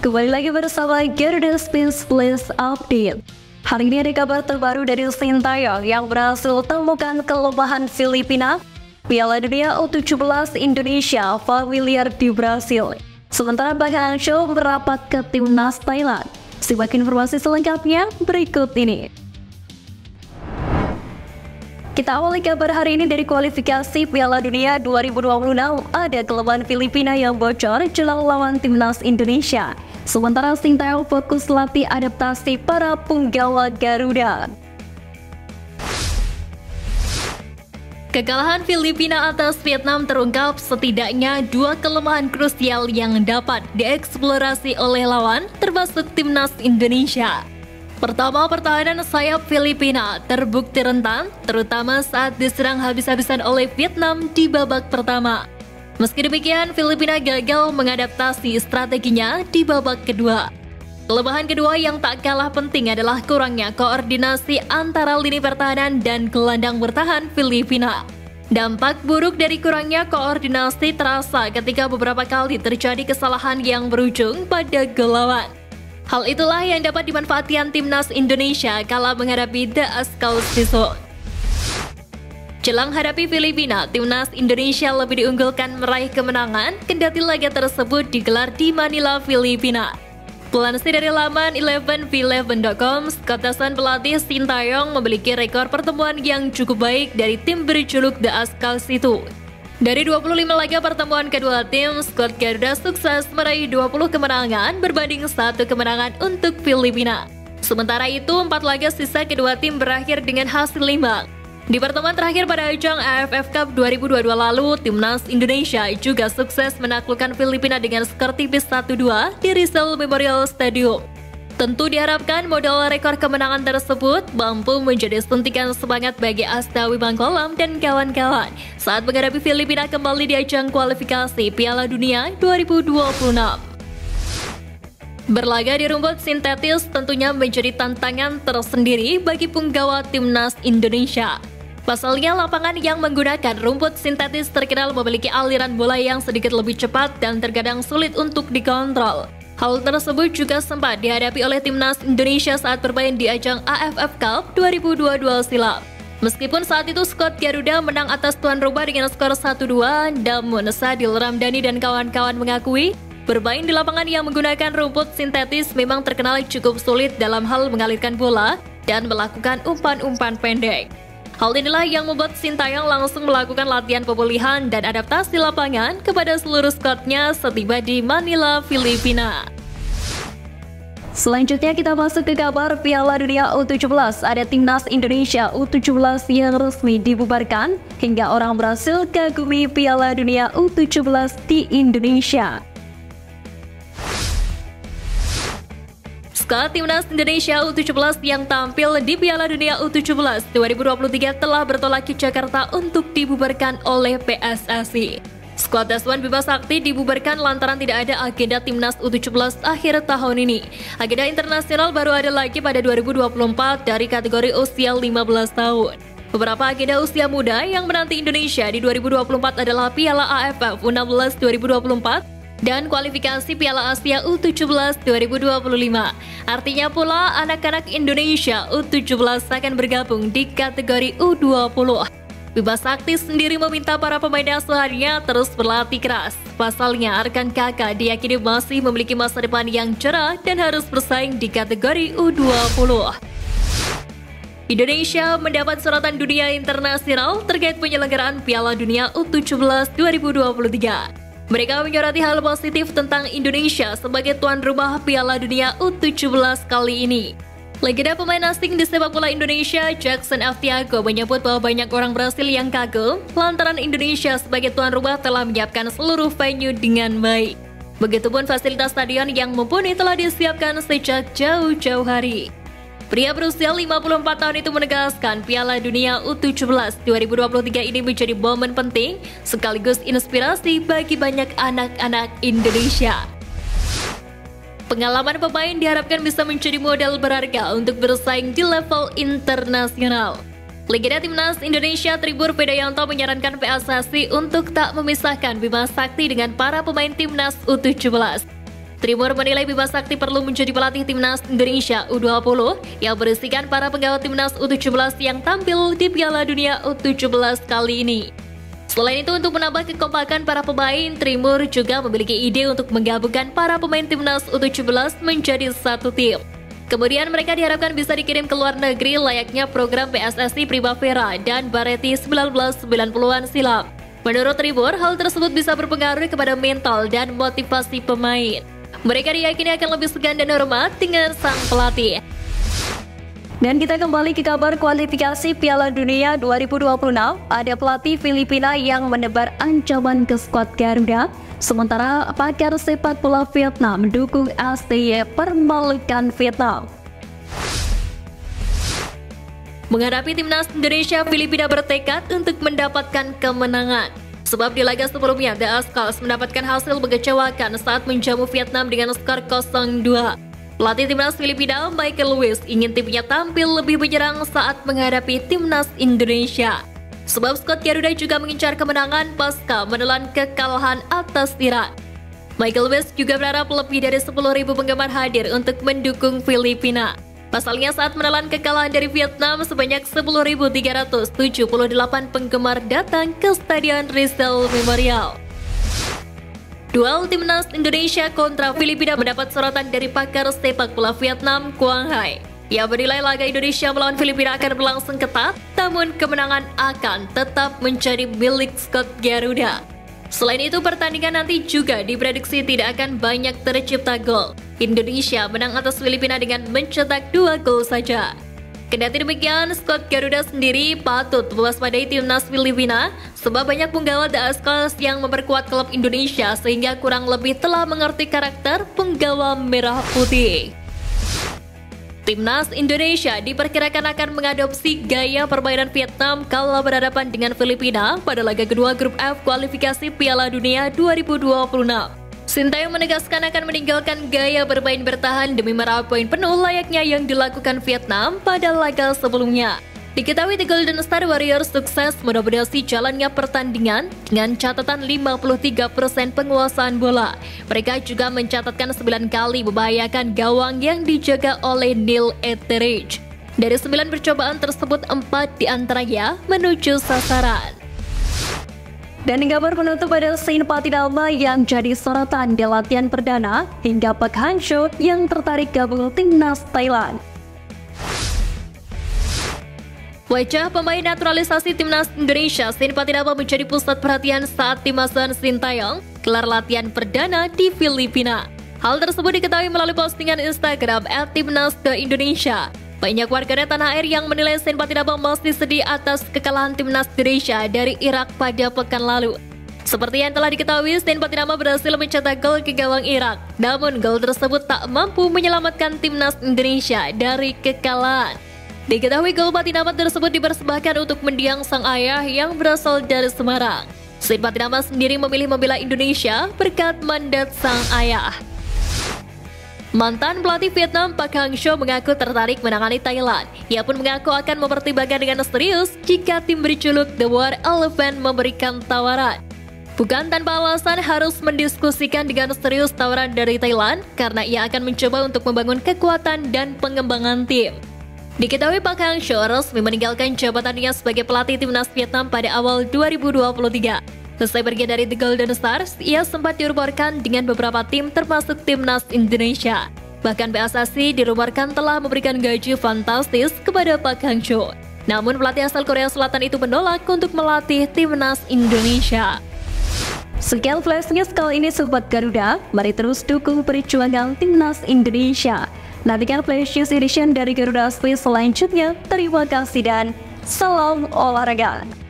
Kembali lagi bersama Garuda Space Place Update. Hari ini ada kabar terbaru dari Shin Tae-yong yang berhasil temukan kelemahan Filipina Piala Dunia U17 Indonesia familiar di Brasil. Sementara Park Hang-seo merapat ke timnas Thailand. Simak informasi selengkapnya berikut ini. Kita awali kabar hari ini dari kualifikasi Piala Dunia 2026. Ada kelemahan Filipina yang bocor jelang lawan timnas Indonesia. Sementara Shin Tae-yong fokus latih adaptasi para punggawa Garuda. Kekalahan Filipina atas Vietnam terungkap setidaknya dua kelemahan krusial yang dapat dieksplorasi oleh lawan, termasuk timnas Indonesia. Pertama, pertahanan sayap Filipina terbukti rentan, terutama saat diserang habis-habisan oleh Vietnam di babak pertama. Meski demikian, Filipina gagal mengadaptasi strateginya di babak kedua. Kelemahan kedua yang tak kalah penting adalah kurangnya koordinasi antara lini pertahanan dan gelandang bertahan Filipina. Dampak buruk dari kurangnya koordinasi terasa ketika beberapa kali terjadi kesalahan yang berujung pada gol lawan. Hal itulah yang dapat dimanfaatkan timnas Indonesia kala menghadapi The Azkals besok. Jelang hadapi Filipina, timnas Indonesia lebih diunggulkan meraih kemenangan kendati laga tersebut digelar di Manila, Filipina. Pelansir dari laman 11v11.com, Scott Tesson pelatih Shin Tae-yong memiliki rekor pertemuan yang cukup baik dari tim berjuluk The Azkals itu. Dari 25 laga pertemuan kedua tim, skuad Garuda sukses meraih 20 kemenangan berbanding 1 kemenangan untuk Filipina. Sementara itu, 4 laga sisa kedua tim berakhir dengan hasil imbang. Di pertemuan terakhir pada ajang AFF Cup 2022 lalu, timnas Indonesia juga sukses menaklukkan Filipina dengan skor tipis 1-2 di Rizal Memorial Stadium. Tentu diharapkan modal rekor kemenangan tersebut mampu menjadi suntikan semangat bagi Asta Wibangkalam dan kawan-kawan saat menghadapi Filipina kembali di ajang kualifikasi Piala Dunia 2026. Berlaga di rumput sintetis tentunya menjadi tantangan tersendiri bagi punggawa timnas Indonesia. Pasalnya, lapangan yang menggunakan rumput sintetis terkenal memiliki aliran bola yang sedikit lebih cepat dan terkadang sulit untuk dikontrol. Hal tersebut juga sempat dihadapi oleh timnas Indonesia saat bermain di ajang AFF Cup 2022 silam. Meskipun saat itu skuad Garuda menang atas tuan rumah dengan skor 1-2, namun Nasadil Ramdani dan kawan-kawan mengakui bermain di lapangan yang menggunakan rumput sintetis memang terkenal cukup sulit dalam hal mengalirkan bola dan melakukan umpan-umpan pendek. Hal inilah yang membuat Shin Tae-yong langsung melakukan latihan pemulihan dan adaptasi lapangan kepada seluruh skuadnya setiba di Manila, Filipina. Selanjutnya kita masuk ke kabar Piala Dunia U17. Ada timnas Indonesia U17 yang resmi dibubarkan hingga orang Brasil kagumi Piala Dunia U17 di Indonesia. Skuad timnas Indonesia U17 yang tampil di Piala Dunia U17 2023 telah bertolak ke Jakarta untuk dibubarkan oleh PSSI. Skuad Deswan Bima dibubarkan lantaran tidak ada agenda timnas U17 akhir tahun ini. Agenda internasional baru ada lagi pada 2024 dari kategori usia 15 tahun. Beberapa agenda usia muda yang menanti Indonesia di 2024 adalah Piala AFF U16 2024, dan kualifikasi Piala Asia U17 2025. Artinya pula anak-anak Indonesia U17 akan bergabung di kategori U20. Bima Sakti sendiri meminta para pemain asuhannya terus berlatih keras. Pasalnya Arkan Kaka diyakini masih memiliki masa depan yang cerah dan harus bersaing di kategori U20. Indonesia mendapat sorotan dunia internasional terkait penyelenggaraan Piala Dunia U17 2023. Mereka menyoroti hal positif tentang Indonesia sebagai tuan rumah Piala Dunia U17 kali ini. Legenda pemain asing di sepak bola Indonesia, Jackson Aftiago, menyebut bahwa banyak orang Brasil yang kagum lantaran Indonesia sebagai tuan rumah telah menyiapkan seluruh venue dengan baik. Begitupun fasilitas stadion yang mumpuni telah disiapkan sejak jauh-jauh hari. Pria berusia 54 tahun itu menegaskan Piala Dunia U17 2023 ini menjadi momen penting sekaligus inspirasi bagi banyak anak-anak Indonesia. Pengalaman pemain diharapkan bisa menjadi modal berharga untuk bersaing di level internasional. Legenda timnas Indonesia Tribuana Pedayanto menyarankan PSSI untuk tak memisahkan Bima Sakti dengan para pemain timnas U17. Tribun menilai Bima Sakti perlu menjadi pelatih timnas Indonesia U20 yang berisikan para penggawa timnas U17 yang tampil di Piala Dunia U17 kali ini. Selain itu, untuk menambah kekompakan para pemain, Trimur juga memiliki ide untuk menggabungkan para pemain timnas U17 menjadi satu tim. Kemudian mereka diharapkan bisa dikirim ke luar negeri layaknya program PSSI Primavera dan Bareti 1990-an silam. Menurut Tribur, hal tersebut bisa berpengaruh kepada mental dan motivasi pemain. Mereka diyakini akan lebih segan dan hormat dengan sang pelatih. Dan kita kembali ke kabar kualifikasi Piala Dunia 2026, ada pelatih Filipina yang menebar ancaman ke skuad Garuda, sementara pakar sepak bola Vietnam mendukung ASEAN permalukan Vietnam. Menghadapi timnas Indonesia, Filipina bertekad untuk mendapatkan kemenangan. Sebab di laga sebelumnya, The Azkals mendapatkan hasil mengecewakan saat menjamu Vietnam dengan skor 0-2. Pelatih timnas Filipina, Michael Lewis, ingin timnya tampil lebih menyerang saat menghadapi timnas Indonesia. Sebab skuad Garuda juga mengincar kemenangan pasca menelan kekalahan atas Iran. Michael Lewis juga berharap lebih dari 10.000 penggemar hadir untuk mendukung Filipina. Pasalnya saat menelan kekalahan dari Vietnam, sebanyak 10.378 penggemar datang ke Stadion Rizal Memorial. Duel timnas Indonesia kontra Filipina mendapat sorotan dari pakar sepak bola Vietnam, Quang Hai. Ia menilai laga Indonesia melawan Filipina akan berlangsung ketat, namun kemenangan akan tetap menjadi milik skuad Garuda. Selain itu, pertandingan nanti juga diprediksi tidak akan banyak tercipta gol. Indonesia menang atas Filipina dengan mencetak 2 gol saja. Kendati demikian, skuad Garuda sendiri patut mewaspadai timnas Filipina sebab banyak penggawa The Azkals yang memperkuat klub Indonesia sehingga kurang lebih telah mengerti karakter penggawa merah putih. Timnas Indonesia diperkirakan akan mengadopsi gaya permainan Vietnam kalau berhadapan dengan Filipina pada laga kedua grup F kualifikasi Piala Dunia 2026. Shin Tae-yong menegaskan akan meninggalkan gaya bermain bertahan demi meraih poin penuh layaknya yang dilakukan Vietnam pada laga sebelumnya. Diketahui The Golden Star Warriors sukses mendominasi jalannya pertandingan dengan catatan 53% penguasaan bola. Mereka juga mencatatkan 9 kali membahayakan gawang yang dijaga oleh Neil Etheridge. Dari 9 percobaan tersebut, 4 diantaranya menuju sasaran. Dan kabar penutup pada scene Pattynama yang jadi sorotan di latihan perdana hingga Park Hang-seo yang tertarik gabung timnas Thailand. Wajah pemain naturalisasi timnas Indonesia Shin Pattynama menjadi pusat perhatian saat tim asuhan Shin Tae-yong gelar latihan perdana di Filipina. Hal tersebut diketahui melalui postingan Instagram @timnas_indonesia. Banyak warganet tanah air yang menilai Shin Pattynama masih sedih atas kekalahan timnas Indonesia dari Irak pada pekan lalu. Seperti yang telah diketahui, Shin Pattynama berhasil mencetak gol ke gawang Irak. Namun gol tersebut tak mampu menyelamatkan timnas Indonesia dari kekalahan. Diketahui gol Pattynama tersebut dipersembahkan untuk mendiang sang ayah yang berasal dari Semarang. Shin Pattynama sendiri memilih membela Indonesia berkat mandat sang ayah. Mantan pelatih Vietnam Park Hang-seo mengaku tertarik menangani Thailand. Ia pun mengaku akan mempertimbangkan dengan serius jika tim berjuluk The War Elephant memberikan tawaran. Bukan tanpa alasan harus mendiskusikan dengan serius tawaran dari Thailand karena ia akan mencoba untuk membangun kekuatan dan pengembangan tim. Diketahui Park Hang-seo resmi meninggalkan jabatannya sebagai pelatih timnas Vietnam pada awal 2023. Setelah pergi dari The Golden Stars, ia sempat dirumorkan dengan beberapa tim termasuk timnas Indonesia. Bahkan PSSI dirumorkan telah memberikan gaji fantastis kepada Park Hang-seo. Namun pelatih asal Korea Selatan itu menolak untuk melatih timnas Indonesia. Sekian flash news kali ini Sobat Garuda, mari terus dukung perjuangan timnas Indonesia. Nantikan flash news edition dari Garuda Space selanjutnya. Terima kasih dan salam olahraga.